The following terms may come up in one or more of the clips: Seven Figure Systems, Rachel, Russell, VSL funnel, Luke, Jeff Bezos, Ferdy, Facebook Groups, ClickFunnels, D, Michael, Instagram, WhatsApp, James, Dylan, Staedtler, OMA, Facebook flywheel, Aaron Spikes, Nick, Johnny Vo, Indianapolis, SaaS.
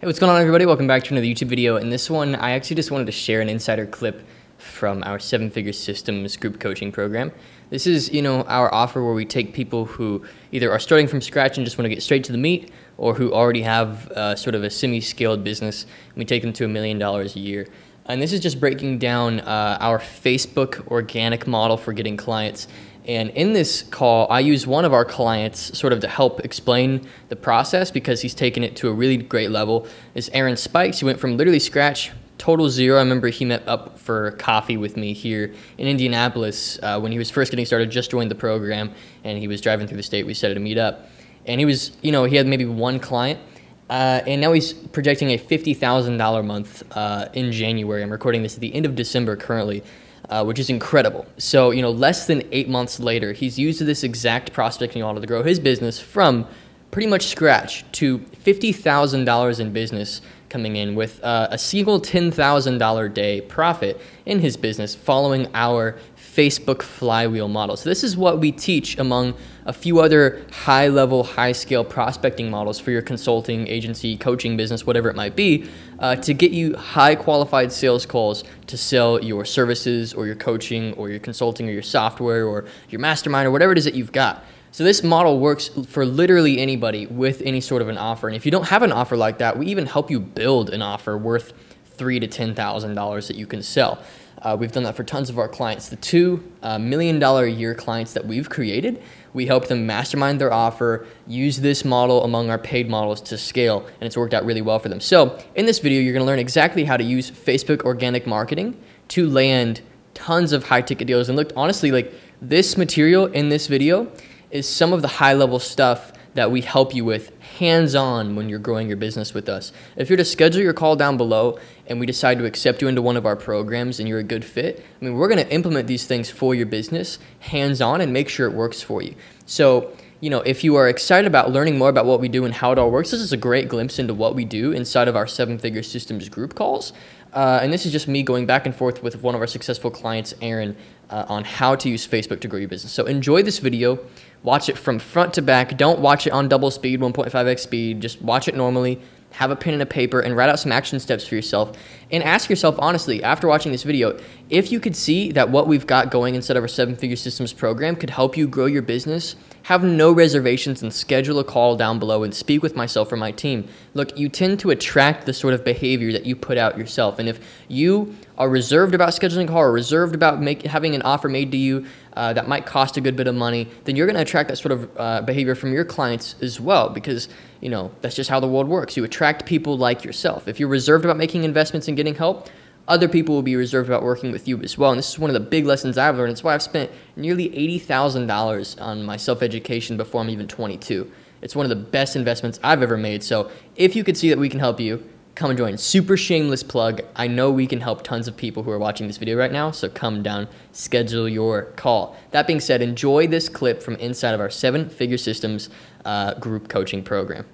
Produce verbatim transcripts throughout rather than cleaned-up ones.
Hey, what's going on, everybody? Welcome back to another YouTube video. In this one, I actually just wanted to share an insider clip from our Seven Figure Systems group coaching program. This is, you know, our offer where we take people who either are starting from scratch and just want to get straight to the meat, or who already have uh, sort of a semi-scaled business, and we take them to a million dollars a year. And this is just breaking down uh, our Facebook organic model for getting clients. And in this call, I use one of our clients sort of to help explain the process because he's taken it to a really great level. It's Aaron Spikes. He went from literally scratch, total zero. I remember he met up for coffee with me here in Indianapolis uh, when he was first getting started, just joined the program, and he was driving through the state. We set it to meet up. And he was, you know, he had maybe one client. Uh, and now he's projecting a fifty thousand dollars month uh, in January. I'm recording this at the end of December currently. Uh, which is incredible. So, you know, less than eight months later, he's used this exact prospecting model to grow his business from pretty much scratch to fifty thousand dollars in business coming in with uh, a single ten thousand dollars day profit in his business following our Facebook flywheel model. So this is what we teach among a few other high-level, high-scale prospecting models for your consulting, agency, coaching business, whatever it might be, uh, to get you high-qualified sales calls to sell your services or your coaching or your consulting or your software or your mastermind or whatever it is that you've got. So this model works for literally anybody with any sort of an offer. And if you don't have an offer like that, we even help you build an offer worth three to ten thousand dollars that you can sell. Uh, we've done that for tons of our clients. The two uh, million dollar a year clients that we've created, we help them mastermind their offer, use this model among our paid models to scale, and it's worked out really well for them. So in this video, you're gonna learn exactly how to use Facebook organic marketing to land tons of high ticket deals. And look, honestly, like this material in this video is some of the high level stuff that we help you with hands-on when you're growing your business with us. If you're to schedule your call down below and we decide to accept you into one of our programs and you're a good fit, I mean, we're gonna implement these things for your business hands-on and make sure it works for you. So, you know, if you are excited about learning more about what we do and how it all works, this is a great glimpse into what we do inside of our Seven Figure Systems group calls. Uh, and this is just me going back and forth with one of our successful clients, Aaron, uh, on how to use Facebook to grow your business. So enjoy this video. Watch it from front to back. Don't watch it on double speed, one point five x speed. Just watch it normally. Have a pen and a paper and write out some action steps for yourself. And ask yourself, honestly, after watching this video, if you could see that what we've got going inside of our Seven Figure Systems program could help you grow your business, have no reservations and schedule a call down below and speak with myself or my team. Look, you tend to attract the sort of behavior that you put out yourself. And if you are reserved about scheduling a call or reserved about make, having an offer made to you uh, that might cost a good bit of money, then you're going to attract that sort of uh, behavior from your clients as well because, you know, that's just how the world works. You attract people like yourself. If you're reserved about making investments and getting help, other people will be reserved about working with you as well. And this is one of the big lessons I've learned. It's why I've spent nearly eighty thousand dollars on my self-education before I'm even twenty-two. It's one of the best investments I've ever made. So if you could see that we can help you, come and join. Super shameless plug. I know we can help tons of people who are watching this video right now. So come down, schedule your call. That being said, enjoy this clip from inside of our Seven Figure Systems uh, group coaching program.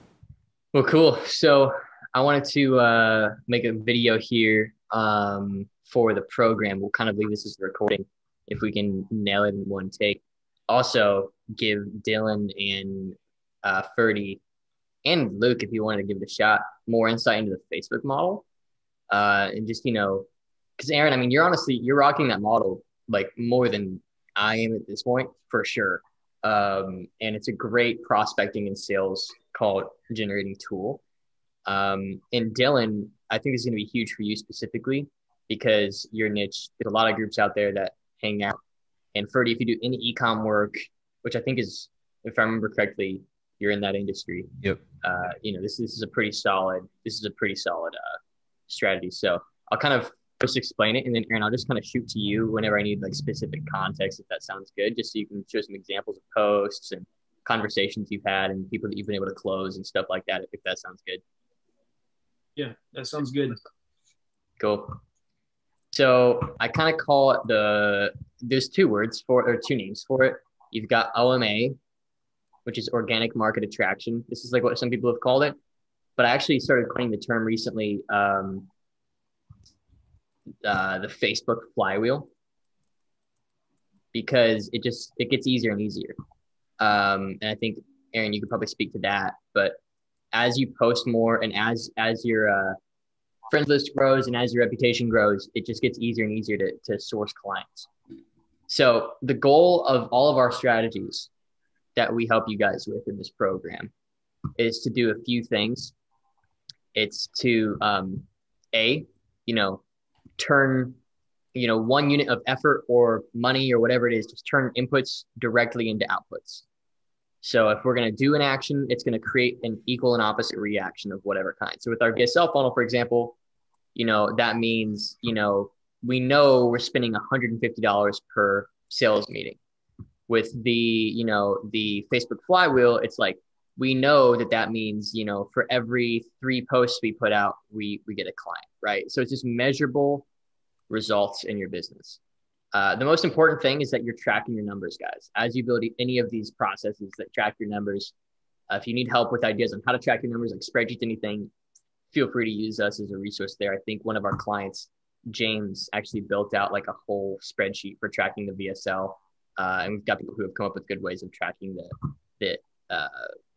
Well, cool. So I wanted to uh, make a video here um for the program. We'll kind of leave this as a recording if we can nail it in one take. Also give Dylan and uh Ferdy and Luke, if you wanted to give it a shot, more insight into the Facebook model, uh and just, you know, because Aaron, I mean, you're honestly you're rocking that model like more than I am at this point for sure, um and it's a great prospecting and sales call generating tool. Um and Dylan, I think it's going to be huge for you specifically because your niche, there's a lot of groups out there that hang out. And Ferdy, if you do any e-com work, which I think is, if I remember correctly, you're in that industry. Yep. Uh, you know, this, this is a pretty solid, this is a pretty solid uh, strategy. So I'll kind of just explain it. And then Aaron, I'll just kind of shoot to you whenever I need like specific context, if that sounds good, just so you can show some examples of posts and conversations you've had and people that you've been able to close and stuff like that, if that sounds good. Yeah, that sounds good. Cool. So I kind of call it the, there's two words for it, or two names for it. You've got O M A, which is organic market attraction. This is like what some people have called it, but I actually started coining the term recently, um, uh, the Facebook flywheel, because it just, it gets easier and easier. Um, and I think, Aaron, you could probably speak to that, but as you post more and as as your uh, friends list grows and as your reputation grows, it just gets easier and easier to, to source clients. So the goal of all of our strategies that we help you guys with in this program is to do a few things. It's to, um, A, you know, turn, you know, one unit of effort or money or whatever it is, just turn inputs directly into outputs. So if we're going to do an action, it's going to create an equal and opposite reaction of whatever kind. So with our V S L funnel, for example, you know, that means, you know, we know we're spending one hundred fifty dollars per sales meeting. With the, you know, the Facebook flywheel, it's like, we know that that means, you know, for every three posts we put out, we, we get a client, right? So it's just measurable results in your business. Uh, the most important thing is that you're tracking your numbers, guys. As you build any of these processes that track your numbers, uh, if you need help with ideas on how to track your numbers, like spreadsheets, anything, feel free to use us as a resource there. I think one of our clients, James, actually built out like a whole spreadsheet for tracking the V S L. Uh, and we've got people who have come up with good ways of tracking the, the uh,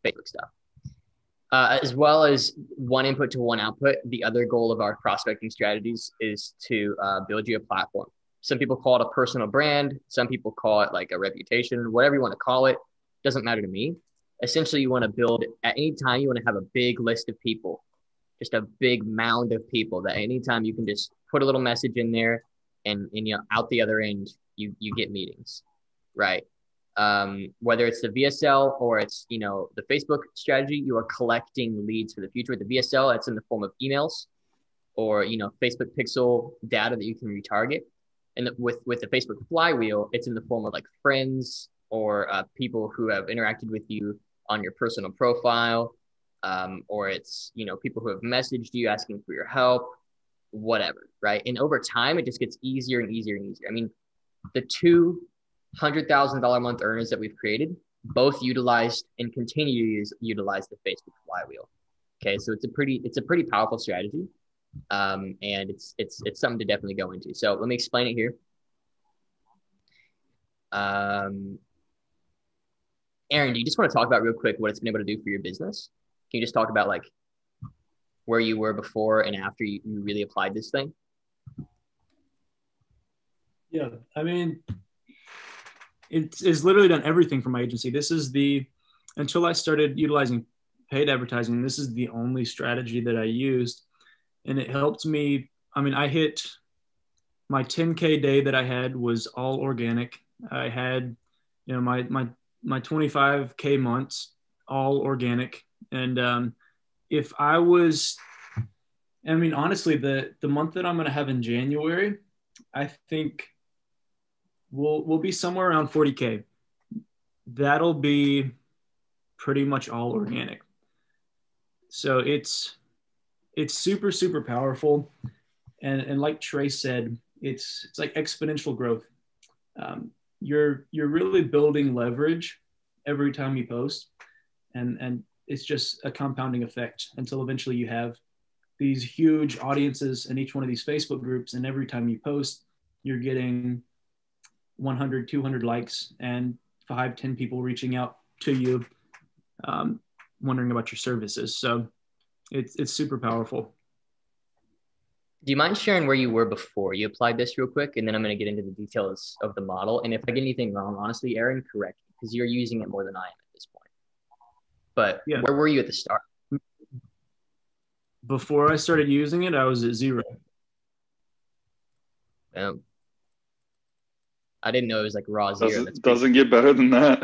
Facebook stuff. Uh, as well as one input to one output, the other goal of our prospecting strategies is to uh, build you a platform. Some people call it a personal brand. Some people call it like a reputation, whatever you want to call it. Doesn't matter to me. Essentially, you want to build, at any time, you want to have a big list of people, just a big mound of people that anytime you can just put a little message in there and, and you know, out the other end, you, you get meetings. Right. Um, whether it's the V S L or it's, you know, the Facebook strategy, you are collecting leads for the future. With the V S L, that's in the form of emails or, you know, Facebook pixel data that you can retarget. And with, with the Facebook flywheel, it's in the form of like friends or uh, people who have interacted with you on your personal profile, um, or it's, you know, people who have messaged you asking for your help, whatever. Right. And over time, it just gets easier and easier and easier. I mean, the two one hundred thousand dollars a month earners that we've created, both utilized and continue to use, utilize the Facebook flywheel. Okay. So it's a pretty, it's a pretty powerful strategy. Um, and it's, it's, it's something to definitely go into. So let me explain it here. Um, Aaron, do you just want to talk about real quick what it's been able to do for your business? Can you just talk about like where you were before and after you, you really applied this thing? Yeah. I mean, It's, it's literally done everything for my agency. This is the, until I started utilizing paid advertising, this is the only strategy that I used. And it helped me. I mean, I hit my ten K day that I had was all organic. I had, you know, my, my, my twenty-five K months, all organic. And um, if I was, I mean, honestly, the, the month that I'm going to have in January, I think We'll, we'll be somewhere around forty K. That'll be pretty much all organic. So it's, it's super, super powerful. And, and like Trey said, it's, it's like exponential growth. Um, you're, you're really building leverage every time you post. And, and it's just a compounding effect until eventually you have these huge audiences in each one of these Facebook groups. And every time you post, you're getting one hundred, two hundred likes and five, ten people reaching out to you, um, wondering about your services. So it's, it's super powerful. Do you mind sharing where you were before you applied this real quick? And then I'm going to get into the details of the model. And if I get anything wrong, honestly, Aaron, correct me, because you're using it more than I am at this point. But yeah. Where were you at the start? Before I started using it, I was at zero. Um. I didn't know it was like raw zero. Doesn't, That's doesn't get better than that.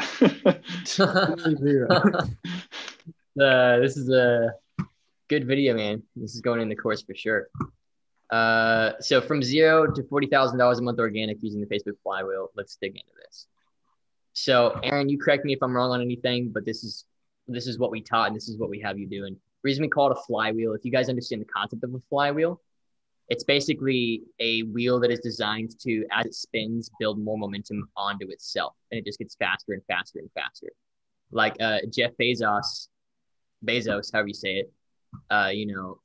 Zero. Uh, this is a good video, man. This is going in the course for sure. Uh, so from zero to forty thousand dollars a month organic using the Facebook flywheel, let's dig into this. So Aaron, you correct me if I'm wrong on anything, but this is, this is what we taught and this is what we have you doing. The reason we call it a flywheel, if you guys understand the concept of a flywheel, it's basically a wheel that is designed to, as it spins, build more momentum onto itself. And it just gets faster and faster and faster. Like uh, Jeff Bezos, Bezos, however you say it, uh, you know,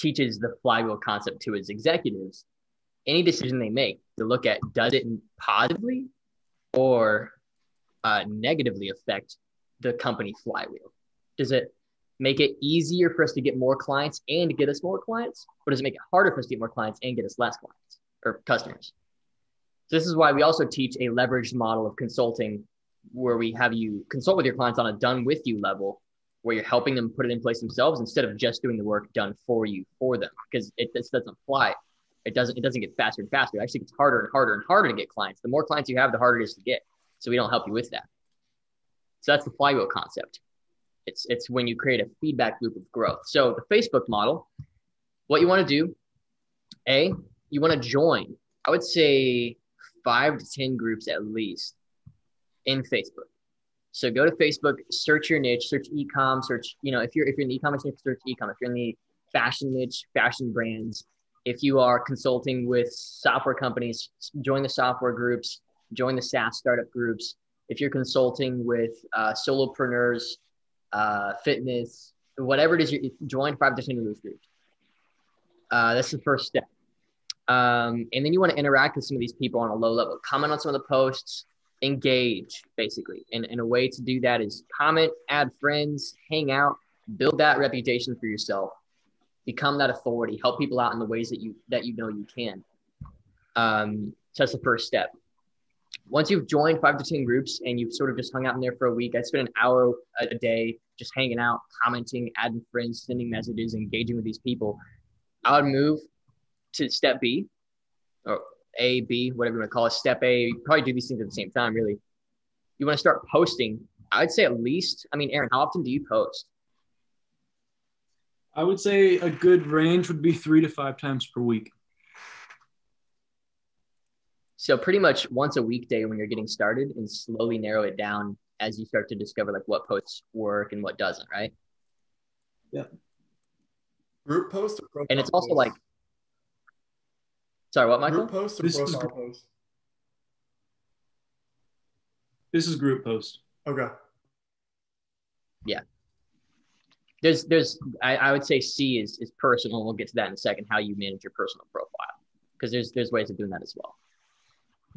teaches the flywheel concept to his executives. Any decision they make, they look at, does it positively or uh, negatively affect the company flywheel? Does it make it easier for us to get more clients and get us more clients? Or does it make it harder for us to get more clients and get us less clients or customers? So this is why we also teach a leveraged model of consulting, where we have you consult with your clients on a done with you level, where you're helping them put it in place themselves instead of just doing the work done for you for them, because it this doesn't fly. It doesn't, it doesn't get faster and faster. It actually gets harder and harder and harder to get clients. The more clients you have, the harder it is to get. So we don't help you with that. So that's the flywheel concept. It's, it's when you create a feedback loop of growth. So the Facebook model, what you want to do, A, you want to join, I would say five to ten groups at least in Facebook. So go to Facebook, search your niche, search e-com, search, you know, if you're, if you're in the e-commerce niche, search e-com. If you're in the fashion niche, fashion brands. If you are consulting with software companies, join the software groups, join the SaaS startup groups. If you're consulting with uh, solopreneurs, uh, fitness, whatever it is, you join five to ten of those groups. Uh, that's the first step. Um, and then you want to interact with some of these people on a low level. Comment on some of the posts, engage basically. And, and a way to do that is comment, add friends, hang out, build that reputation for yourself, become that authority, help people out in the ways that you, that you know you can. Um, so that's the first step. Once you've joined five to ten groups and you've sort of just hung out in there for a week, I spent an hour a day just hanging out, commenting, adding friends, sending messages, engaging with these people. I would move to step B, or A, B, whatever you want to call it. Step A, you probably do these things at the same time, really. You want to start posting. I'd say at least, I mean, Aaron, how often do you post? I would say a good range would be three to five times per week. So pretty much once a weekday when you're getting started, and slowly narrow it down as you start to discover like what posts work and what doesn't, right? Yeah. Group posts or profile And it's also posts? Like, sorry, what, Michael? Group posts or this profile is, posts? This is group posts. Okay. Yeah. There's, there's, I, I would say C is, is personal. We'll get to that in a second, how you manage your personal profile. Because there's, there's ways of doing that as well.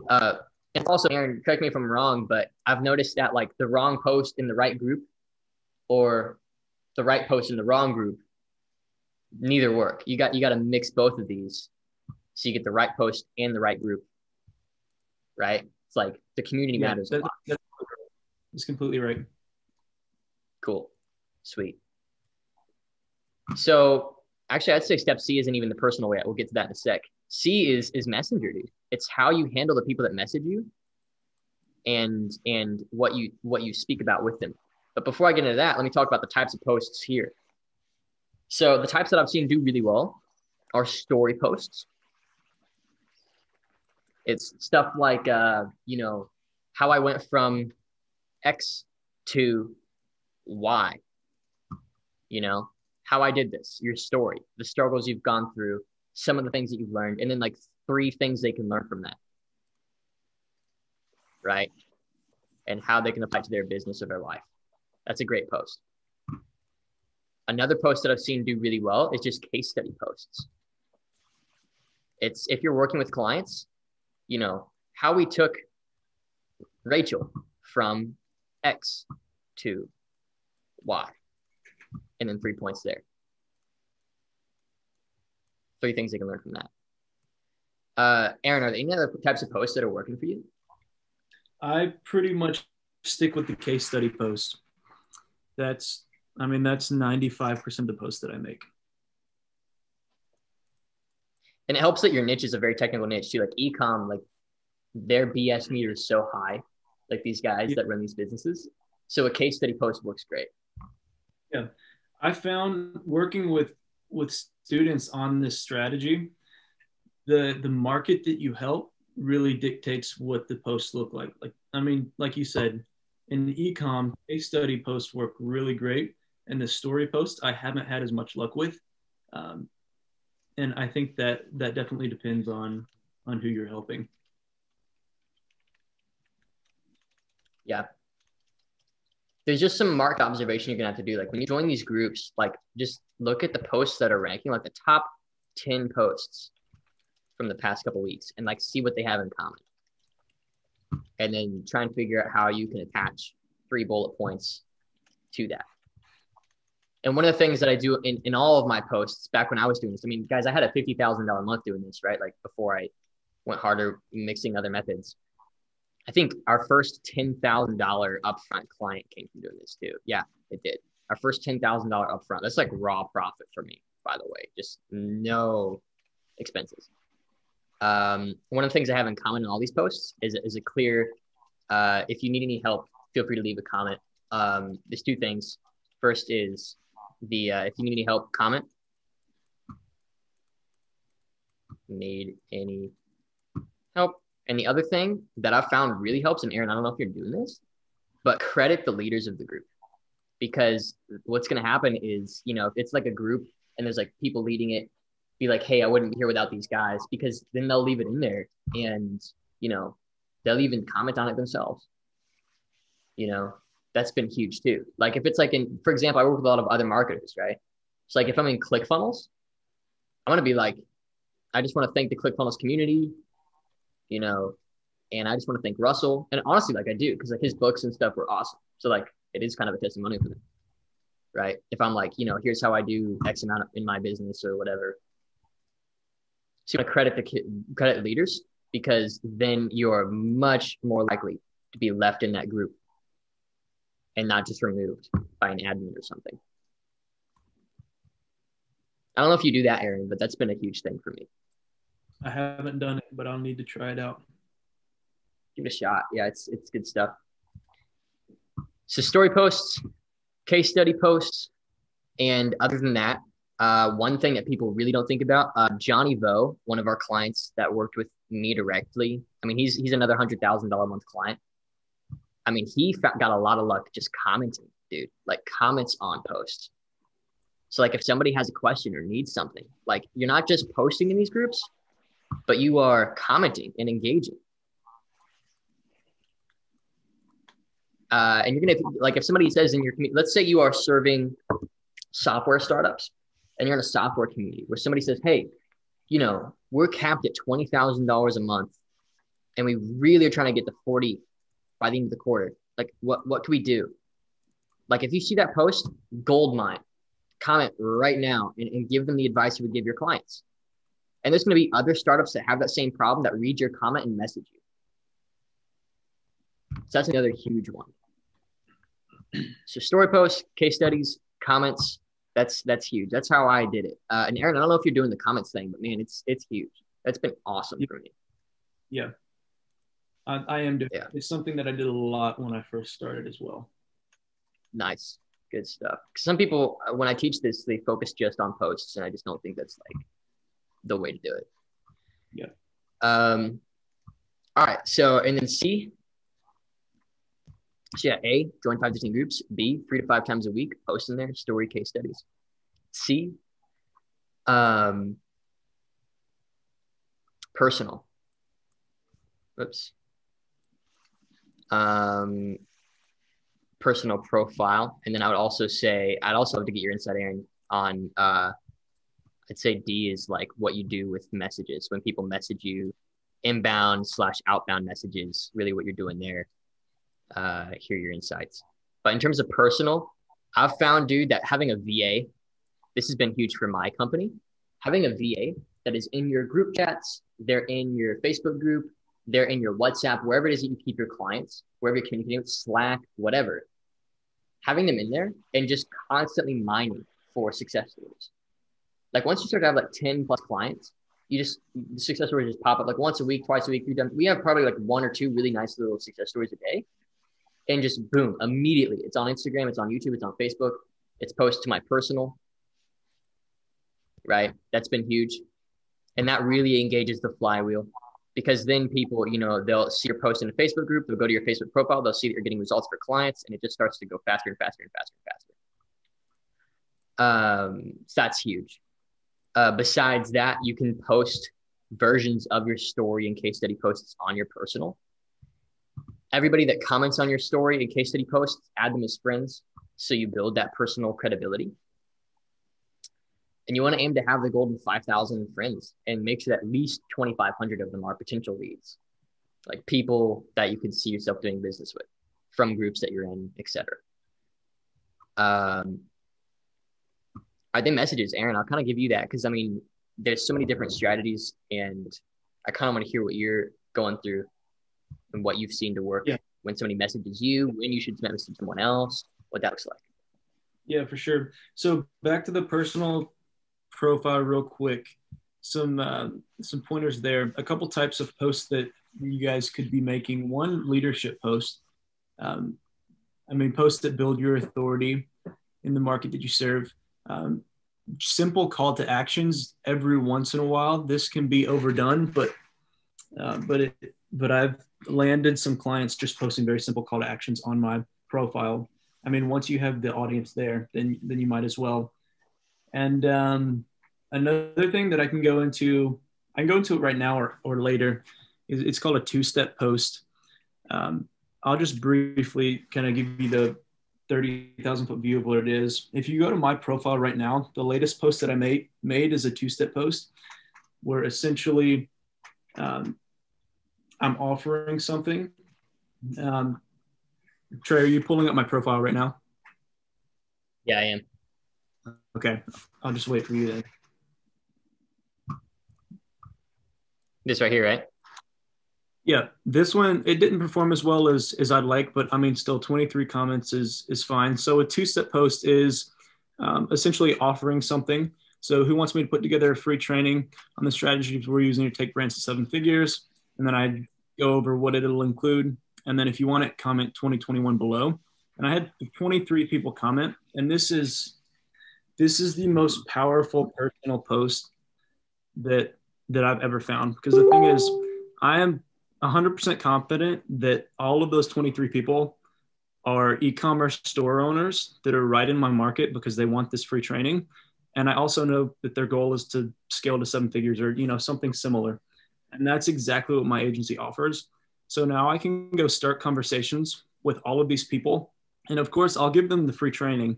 Uh, and also, Aaron, correct me if I'm wrong, but I've noticed that like the wrong post in the right group or the right post in the wrong group, neither work. You got, you got to mix both of these so you get the right post and the right group, right? It's like the community yeah, matters that, a lot. That's completely right. Cool. Sweet. So actually, I'd say step C isn't even the personal way. We'll get to that in a sec. C is, is messenger, dude. It's how you handle the people that message you and, and what you, what you speak about with them. But before I get into that, let me talk about the types of posts here. So the types that I've seen do really well are story posts. It's stuff like, uh, you know, how I went from X to Y, you know, how I did this, your story, the struggles you've gone through, some of the things that you've learned, and then like three things they can learn from that, right? And how they can apply to their business or their life. That's a great post. Another post that I've seen do really well is just case study posts. It's if you're working with clients, you know, how we took Rachel from X to Y, and then three points there. Three things they can learn from that. Uh, Aaron, are there any other types of posts that are working for you? I pretty much stick with the case study post. That's, I mean, that's ninety-five percent of the posts that I make. And it helps that your niche is a very technical niche too. Like e-com, like their B S meter is so high, like these guys yeah. that run these businesses. So a case study post works great. Yeah. I found working with with students on this strategy, the the market that you help really dictates what the posts look like. Like, I mean, like you said, in the e-com, case study posts work really great. And the story posts, I haven't had as much luck with. Um, and I think that that definitely depends on, on who you're helping. Yeah. There's just some market observation you're going to have to do. Like when you join these groups, like just look at the posts that are ranking, like the top ten posts from the past couple of weeks, and like see what they have in common. And then try and figure out how you can attach three bullet points to that. And one of the things that I do in, in all of my posts back when I was doing this, I mean, guys, I had a fifty thousand dollars a month doing this, right? Like before I went harder mixing other methods. I think our first ten thousand dollars upfront client came from doing this too. Yeah, it did. Our first ten thousand dollars upfront. That's like raw profit for me, by the way, just no expenses. Um, one of the things I have in common in all these posts is, is a clear, uh, if you need any help, feel free to leave a comment. Um, there's two things. First is the, uh, if you need any help, comment. Need any help. And the other thing that I've found really helps, and Aaron, I don't know if you're doing this, but credit the leaders of the group. Because what's going to happen is, you know, if it's like a group and there's like people leading it, be like, hey, I wouldn't be here without these guys, because then they'll leave it in there and, you know, they'll even comment on it themselves. You know, that's been huge too. Like if it's like in, for example, I work with a lot of other marketers, right? It's like if I'm in ClickFunnels, I'm going to be like, I just want to thank the ClickFunnels community, you know, and I just want to thank Russell. And honestly, like I do, because like his books and stuff were awesome. So like, it is kind of a testimonial for them, right? If I'm like, you know, here's how I do X amount in my business or whatever. So you want to credit the credit leaders, because then you're much more likely to be left in that group and not just removed by an admin or something. I don't know if you do that, Aaron, but that's been a huge thing for me. I haven't done it, but I'll need to try it out. Give it a shot. Yeah, it's it's good stuff. So story posts, case study posts, and other than that, uh, one thing that people really don't think about, uh, Johnny Vo, one of our clients that worked with me directly. I mean, he's he's another one hundred thousand dollars a month client. I mean, he got a lot of luck just commenting, dude, like comments on posts. So like if somebody has a question or needs something, like you're not just posting in these groups, but you are commenting and engaging. Uh, and you're going to, like, if somebody says in your community, let's say you are serving software startups and you're in a software community where somebody says, hey, you know, we're capped at twenty thousand dollars a month and we really are trying to get to forty by the end of the quarter. Like, what, what can we do? Like, if you see that post, gold mine, comment right now and, and give them the advice you would give your clients. And there's going to be other startups that have that same problem that read your comment and message you. So that's another huge one. So story posts, case studies, comments, that's that's huge. That's how I did it. Uh, and Aaron, I don't know if you're doing the comments thing, but man, it's it's huge. That's been awesome for me. Yeah, I, I am doing yeah. it. It's something that I did a lot when I first started as well. Nice, good stuff. Some people, when I teach this, they focus just on posts, and I just don't think that's like the way to do it. Yeah. Um. All right, so, and then C. So yeah, A, join five to ten groups. B, three to five times a week, post in there, story, case studies. C, um, personal. Oops. Um, personal profile. And then I would also say, I'd also have to get your insight, Aaron, on, uh, I'd say D is like what you do with messages. When people message you, inbound slash outbound messages, really what you're doing there. Uh, hear your insights. But in terms of personal, I've found, dude, that having a V A, this has been huge for my company. Having a V A that is in your group chats, they're in your Facebook group, they're in your WhatsApp, wherever it is that you keep your clients, wherever you're communicating with, Slack, whatever. Having them in there and just constantly mining for success stories. Like once you start to have like ten plus clients, you just, the success stories just pop up like once a week, twice a week. You've done, we have probably like one or two really nice little success stories a day. And just boom, immediately. It's on Instagram, it's on YouTube, it's on Facebook, it's posted to my personal, right? That's been huge. And that really engages the flywheel, because then people, you know, they'll see your post in a Facebook group, they'll go to your Facebook profile, they'll see that you're getting results for clients, and it just starts to go faster and faster and faster and faster. Um, so that's huge. Uh, besides that, you can post versions of your story and case study posts on your personal. Everybody that comments on your story and case study posts, add them as friends. So you build that personal credibility. And you want to aim to have the golden five thousand friends and make sure that at least twenty-five hundred of them are potential leads, like people that you can see yourself doing business with from groups that you're in, et cetera. Um, are there messages, Aaron? I'll kind of give you that, because I mean, there's so many different strategies, and I kind of want to hear what you're going through and what you've seen to work yeah. when somebody messages you, when you should message someone else, what that looks like. Yeah, for sure. So back to the personal profile real quick, some uh, some pointers there, a couple types of posts that you guys could be making. One, leadership post. Um, I mean, posts that build your authority in the market that you serve. Um, simple call to actions every once in a while. This can be overdone, but uh, but it, but I've landed some clients just posting very simple call to actions on my profile. I mean, once you have the audience there, then then you might as well. And um, another thing that I can go into, I can go into it right now or or later. Is it's called a two-step post. Um, I'll just briefly kind of give you the thirty thousand foot view of what it is. If you go to my profile right now, the latest post that I made, made is a two-step post where essentially um, I'm offering something. Um, Trey, are you pulling up my profile right now? Yeah, I am. Okay, I'll just wait for you then. This right here, right? Yeah, this one, it didn't perform as well as, as I'd like, but I mean, still twenty-three comments is, is fine. So a two-step post is um, essentially offering something. So who wants me to put together a free training on the strategies we're using to take brands to seven figures? And then I go over what it'll include. And then if you want it, comment twenty twenty-one below. And I had twenty-three people comment. And this is, this is the most powerful personal post that, that I've ever found. Because the thing is, I am one hundred percent confident that all of those twenty-three people are e-commerce store owners that are right in my market because they want this free training. And I also know that their goal is to scale to seven figures or, you know, something similar. And that's exactly what my agency offers. So now I can go start conversations with all of these people. And of course, I'll give them the free training.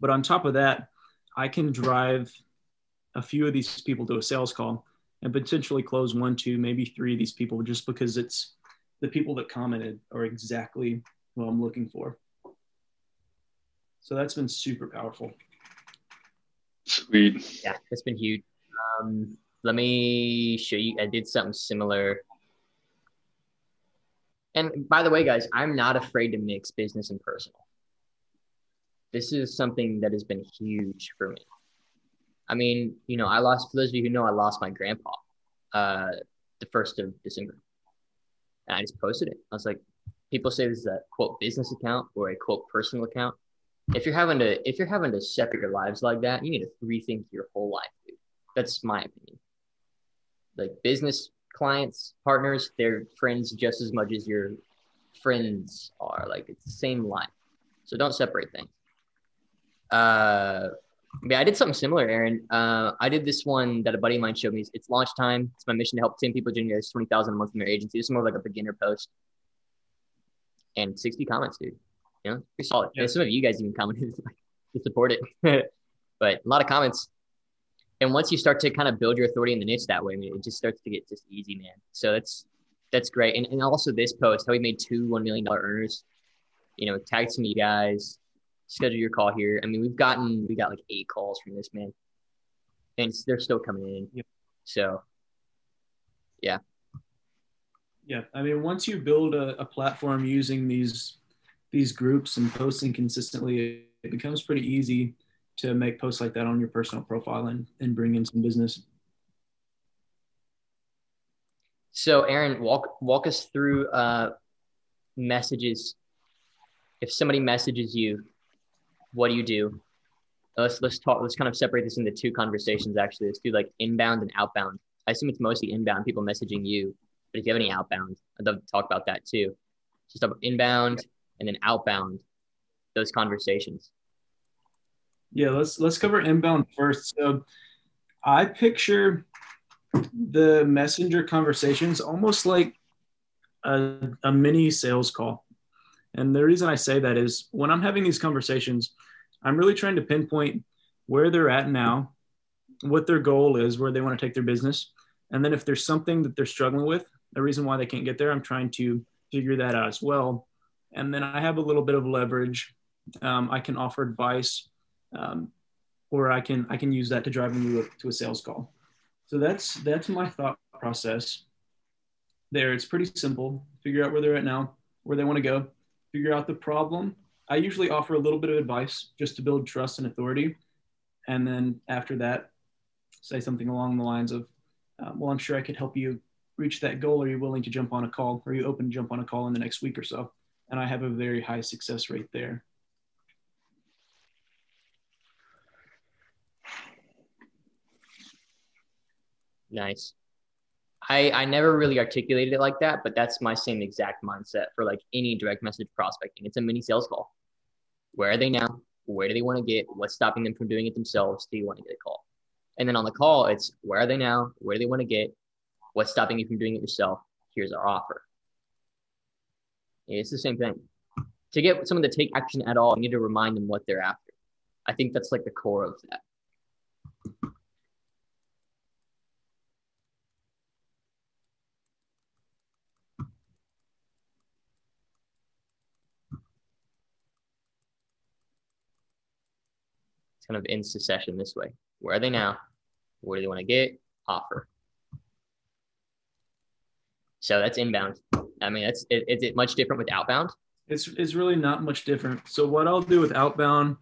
But on top of that, I can drive a few of these people to a sales call and potentially close one, two, maybe three of these people just because it's the people that commented are exactly what I'm looking for. So that's been super powerful. Sweet. Yeah, that's been huge. Um, let me show you. I did something similar. And by the way, guys, I'm not afraid to mix business and personal. This is something that has been huge for me. I mean, you know, I lost, for those of you who know, I lost my grandpa uh, the first of December. And I just posted it. I was like, people say this is a quote business account or a quote personal account. If you're having to, if you're having to separate your lives like that, you need to rethink your whole life, dude. That's my opinion. Like business clients, partners, they're friends just as much as your friends are. Like it's the same life. So don't separate things. Uh, Yeah, I did something similar, Aaron. Uh, I did this one that a buddy of mine showed me. It's launch time. It's my mission to help ten people generate twenty thousand dollars a month from their agency. This is more like a beginner post. And sixty comments, dude. You know, we saw it. Yeah. Some of you guys even commented to support it. But a lot of comments. And once you start to kind of build your authority in the niche that way, I mean, it just starts to get just easy, man. So that's that's great. And, and also this post, how we made two one million dollar earners. You know, tagged some of you guys. Schedule your call here. I mean, we've gotten, we got like eight calls from this, man. And they're still coming in. Yep. So, yeah. Yeah. I mean, once you build a, a platform using these, these groups and posting consistently, it becomes pretty easy to make posts like that on your personal profile and, and bring in some business. So Aaron, walk, walk us through uh, messages. If somebody messages you, what do you do? Let's let's talk. Let's kind of separate this into two conversations. Actually, let's do like inbound and outbound. I assume it's mostly inbound people messaging you, but if you have any outbound, I'd love to talk about that too. Just about inbound and then outbound, those conversations. Yeah, let's let's cover inbound first. So, I picture the messenger conversations almost like a, a mini sales call. And the reason I say that is when I'm having these conversations, I'm really trying to pinpoint where they're at now, what their goal is, where they want to take their business. And then if there's something that they're struggling with, a reason why they can't get there, I'm trying to figure that out as well. And then I have a little bit of leverage. Um, I can offer advice. Um, or I can I can use that to drive them to a, to a sales call. So that's that's my thought process there. It's pretty simple. Figure out where they're at now, where they want to go, figure out the problem. I usually offer a little bit of advice just to build trust and authority. And then after that, say something along the lines of, uh, well, I'm sure I could help you reach that goal. Are you willing to jump on a call? Are you open to jump on a call in the next week or so? And I have a very high success rate there. Nice. I, I never really articulated it like that, but that's my same exact mindset for like any direct message prospecting. It's a mini sales call. Where are they now? Where do they want to get? What's stopping them from doing it themselves? Do you want to get a call? And then on the call, it's where are they now? Where do they want to get? What's stopping you from doing it yourself? Here's our offer. It's the same thing. To get someone to take action at all, you need to remind them what they're after. I think that's like the core of that. Kind of ends the session this way. Where are they now? Where do they want to get? Offer. So that's inbound. I mean, that's it, is it much different with outbound? It's, it's really not much different. So what I'll do with outbound,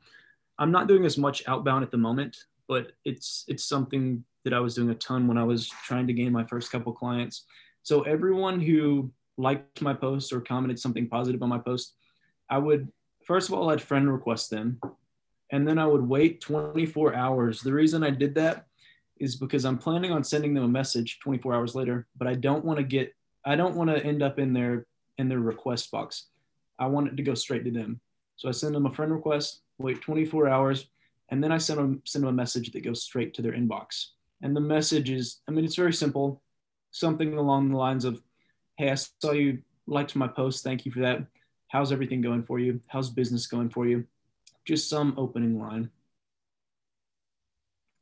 I'm not doing as much outbound at the moment, but it's it's something that I was doing a ton when I was trying to gain my first couple clients. So everyone who liked my post or commented something positive on my post, I would, first of all, I'd friend request them. And then I would wait twenty-four hours. The reason I did that is because I'm planning on sending them a message twenty-four hours later, but I don't want to get, I don't want to end up in their, in their request box. I want it to go straight to them. So I send them a friend request, wait twenty-four hours, and then I send them, send them a message that goes straight to their inbox. And the message is, I mean, it's very simple. Something along the lines of, hey, I saw you liked my post. Thank you for that. How's everything going for you? How's business going for you? Just some opening line.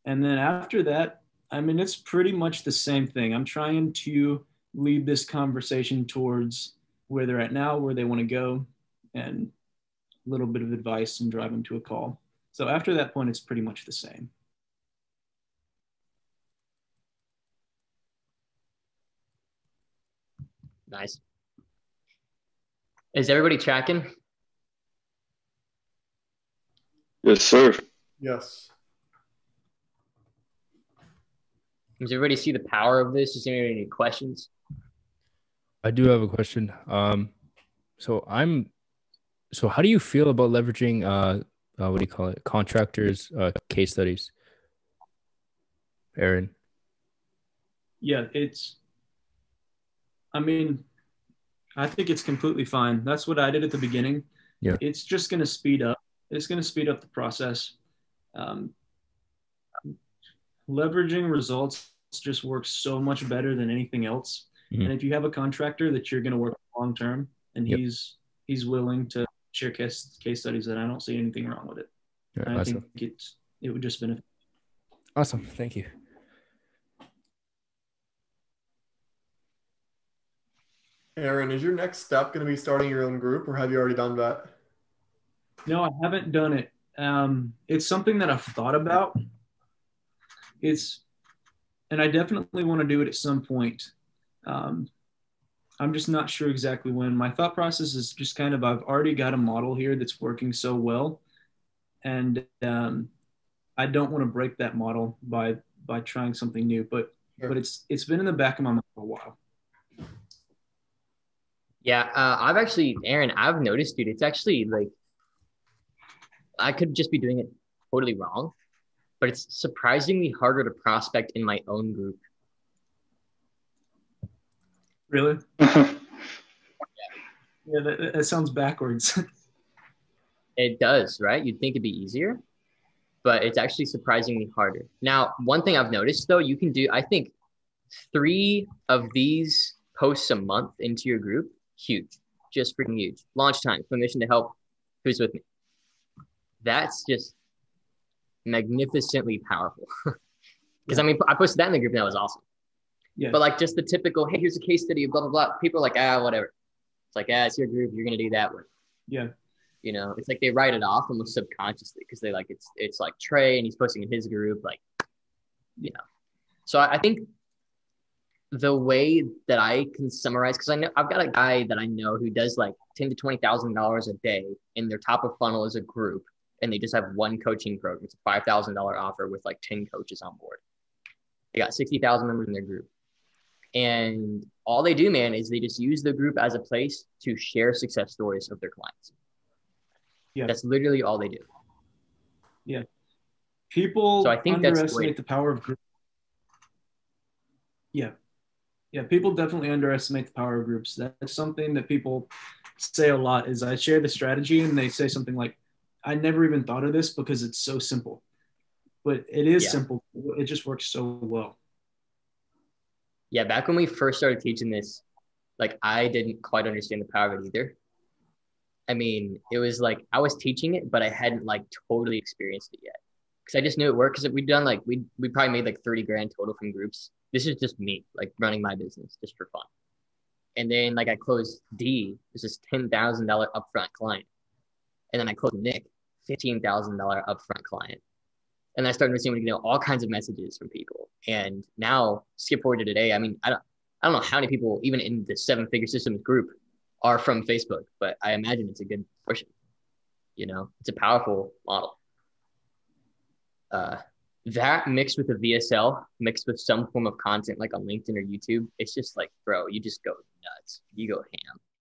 And then after that, I mean, it's pretty much the same thing. I'm trying to lead this conversation towards where they're at now, where they want to go, and a little bit of advice and drive them to a call. So after that point, it's pretty much the same. Nice. Is everybody tracking? Yes, sir. Yes. Does everybody see the power of this? Is there any questions? I do have a question. Um, so I'm, so how do you feel about leveraging, uh, uh what do you call it? Contractors, uh, case studies, Aaron? Yeah, it's, I mean, I think it's completely fine. That's what I did at the beginning. Yeah. It's just going to speed up. It's going to speed up the process. Um, leveraging results just works so much better than anything else. Mm-hmm. And if you have a contractor that you're going to work long term, and yep. he's he's willing to share case case studies, then I don't see anything wrong with it. Yeah, I awesome. think it's it would just benefit. Awesome, thank you. Aaron, is your next step going to be starting your own group, or have you already done that? No, I haven't done it. Um, it's something that I've thought about. It's, and I definitely want to do it at some point. Um, I'm just not sure exactly when. My thought process is just kind of, I've already got a model here that's working so well. And um, I don't want to break that model by, by trying something new, but, sure. but it's, it's been in the back of my mind for a while. Yeah. Uh, I've actually, Aaron, I've noticed, dude, it's actually like, I could just be doing it totally wrong, but it's surprisingly harder to prospect in my own group. Really? yeah, yeah that, that sounds backwards. It does, right? You'd think it'd be easier, but it's actually surprisingly harder. Now, one thing I've noticed, though, you can do, I think, three of these posts a month into your group. Huge. Just freaking huge. Launch time, permission to help, who's with me. That's just magnificently powerful. Because, I mean, I posted that in the group and that was awesome. Yeah. But, like, just the typical, hey, here's a case study, blah, blah, blah. People are like, ah, whatever. It's like, ah, it's your group. You're going to do that one. Yeah. you know, it's like they write it off almost subconsciously because they like, it's, it's like Trey and he's posting in his group, like, you know. So I, I think the way that I can summarize, because I know I've got a guy that I know who does like ten to twenty thousand dollars a day, and their top of funnel is a group, and they just have one coaching program. It's a five thousand dollars offer with like ten coaches on board. They got sixty thousand members in their group. And all they do, man, is they just use the group as a place to share success stories of their clients. Yeah. That's literally all they do. Yeah. People so I think underestimate that's great. the power of groups. Yeah. Yeah. People definitely underestimate the power of groups. That's something that people say a lot is I share the strategy and they say something like, I never even thought of this because it's so simple, but it is yeah. simple. It just works so well. Yeah. Back when we first started teaching this, like I didn't quite understand the power of it either. I mean, it was like, I was teaching it, but I hadn't like totally experienced it yet. Cause I just knew it worked. Cause we'd done like, we, we probably made like thirty grand total from groups. This is just me like running my business just for fun. And then like I closed D, this is ten thousand dollars upfront client. And then I closed Nick, fifteen thousand dollars upfront client. And I started receiving, you know, all kinds of messages from people. And now skip forward to today. I mean, I don't, I don't know how many people even in the Seven Figure Systems group are from Facebook, but I imagine it's a good portion. You know, it's a powerful model. Uh, that mixed with a V S L, mixed with some form of content like on LinkedIn or YouTube, it's just like, bro, you just go nuts. You go ham.